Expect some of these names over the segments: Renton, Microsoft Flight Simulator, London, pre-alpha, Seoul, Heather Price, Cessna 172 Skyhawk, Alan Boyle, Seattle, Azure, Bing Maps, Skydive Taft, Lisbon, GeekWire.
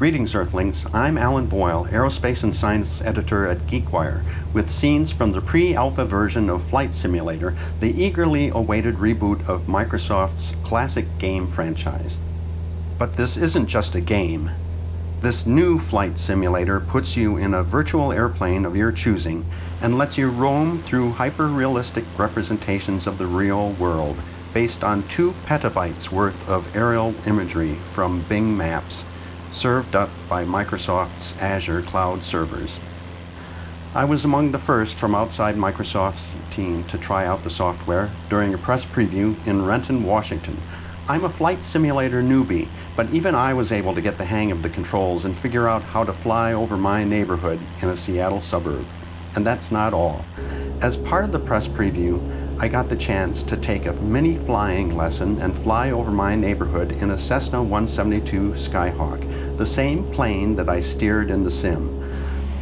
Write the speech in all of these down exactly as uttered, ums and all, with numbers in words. Greetings, Earthlings. I'm Alan Boyle, Aerospace and Science Editor at GeekWire, with scenes from the pre-alpha version of Flight Simulator, the eagerly awaited reboot of Microsoft's classic game franchise. But this isn't just a game. This new Flight Simulator puts you in a virtual airplane of your choosing and lets you roam through hyper-realistic representations of the real world, based on two petabytes worth of aerial imagery from Bing Maps, served up by Microsoft's Azure cloud servers. I was among the first from outside Microsoft's team to try out the software during a press preview in Renton, Washington. I'm a flight simulator newbie, but even I was able to get the hang of the controls and figure out how to fly over my neighborhood in a Seattle suburb. And that's not all. As part of the press preview, I got the chance to take a mini flying lesson and fly over my neighborhood in a Cessna one seventy-two Skyhawk, the same plane that I steered in the sim.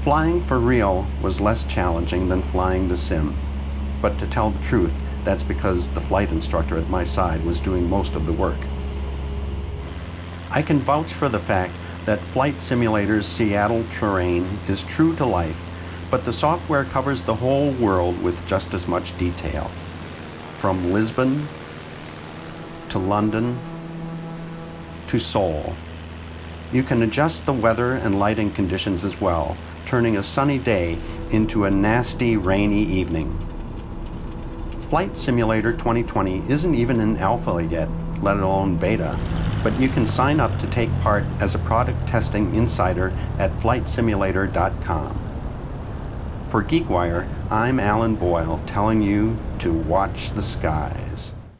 Flying for real was less challenging than flying the sim. But to tell the truth, that's because the flight instructor at my side was doing most of the work. I can vouch for the fact that Flight Simulator's Seattle terrain is true to life, but the software covers the whole world with just as much detail. From Lisbon, to London, to Seoul. You can adjust the weather and lighting conditions as well, turning a sunny day into a nasty, rainy evening. Flight Simulator twenty twenty isn't even in alpha yet, let alone beta, but you can sign up to take part as a product testing insider at flight simulator dot com. For GeekWire, I'm Alan Boyle, telling you to watch the skies.